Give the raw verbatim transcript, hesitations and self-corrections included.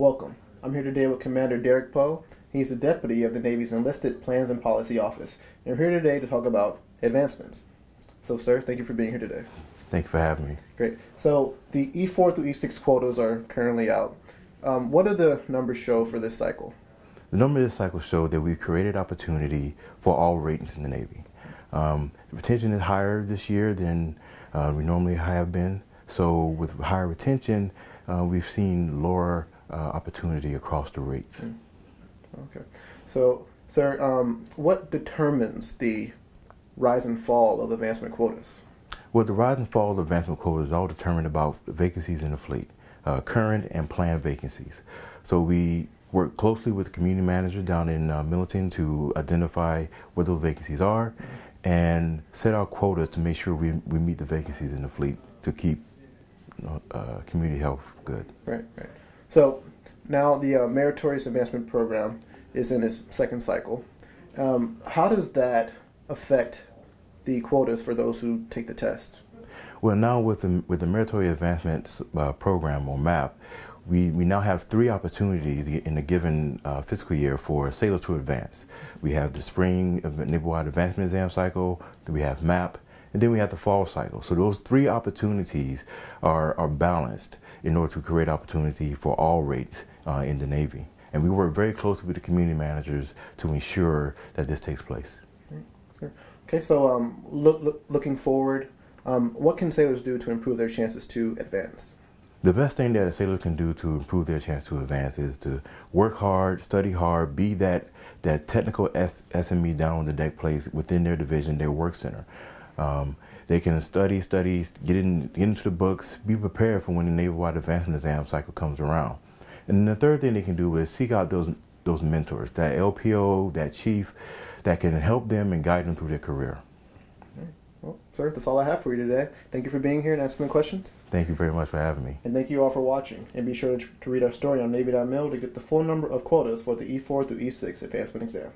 Welcome. I'm here today with Commander Darrick Poe. He's the Deputy of the Navy's Enlisted Plans and Policy Office. And we're here today to talk about advancements. So, sir, thank you for being here today. Thank you for having me. Great. So, the E four through E six quotas are currently out. Um, what do the numbers show for this cycle? The numbers this cycle show that we've created opportunity for all ratings in the Navy. Um, retention is higher this year than uh, we normally have been. So with higher retention, uh, we've seen lower uh, opportunity across the rates. Mm. Okay. So, sir, um, what determines the rise and fall of advancement quotas? Well, the rise and fall of advancement quotas is all determined about vacancies in the fleet, uh, current and planned vacancies. So we work closely with the community manager down in uh, Millington to identify where those vacancies are and set our quotas to make sure we, we meet the vacancies in the fleet to keep uh, community health good. Right, right. So now the uh, Meritorious Advancement Program is in its second cycle. Um, how does that affect the quotas for those who take the test? Well, now with the, with the Meritorious Advancement uh, Program, or MAP, We, we now have three opportunities in a given uh, fiscal year for sailors to advance. We have the spring Navy-wide advancement exam cycle, then we have MAP, and then we have the fall cycle. So those three opportunities are, are balanced in order to create opportunity for all rates uh, in the Navy. And we work very closely with the community managers to ensure that this takes place. Okay, so um, look, look, looking forward, um, what can sailors do to improve their chances to advance? The best thing that a sailor can do to improve their chance to advance is to work hard, study hard, be that, that technical S M E down on the deck place within their division, their work center. Um, they can study, study, get, in, get into the books, be prepared for when the Navy-wide advancement exam cycle comes around. And the third thing they can do is seek out those, those mentors, that L P O, that chief, that can help them and guide them through their career. Well, sir, that's all I have for you today. Thank you for being here and asking the questions. Thank you very much for having me. And thank you all for watching. And be sure to read our story on Navy dot mil to get the full number of quotas for the E four through E six advancement exam.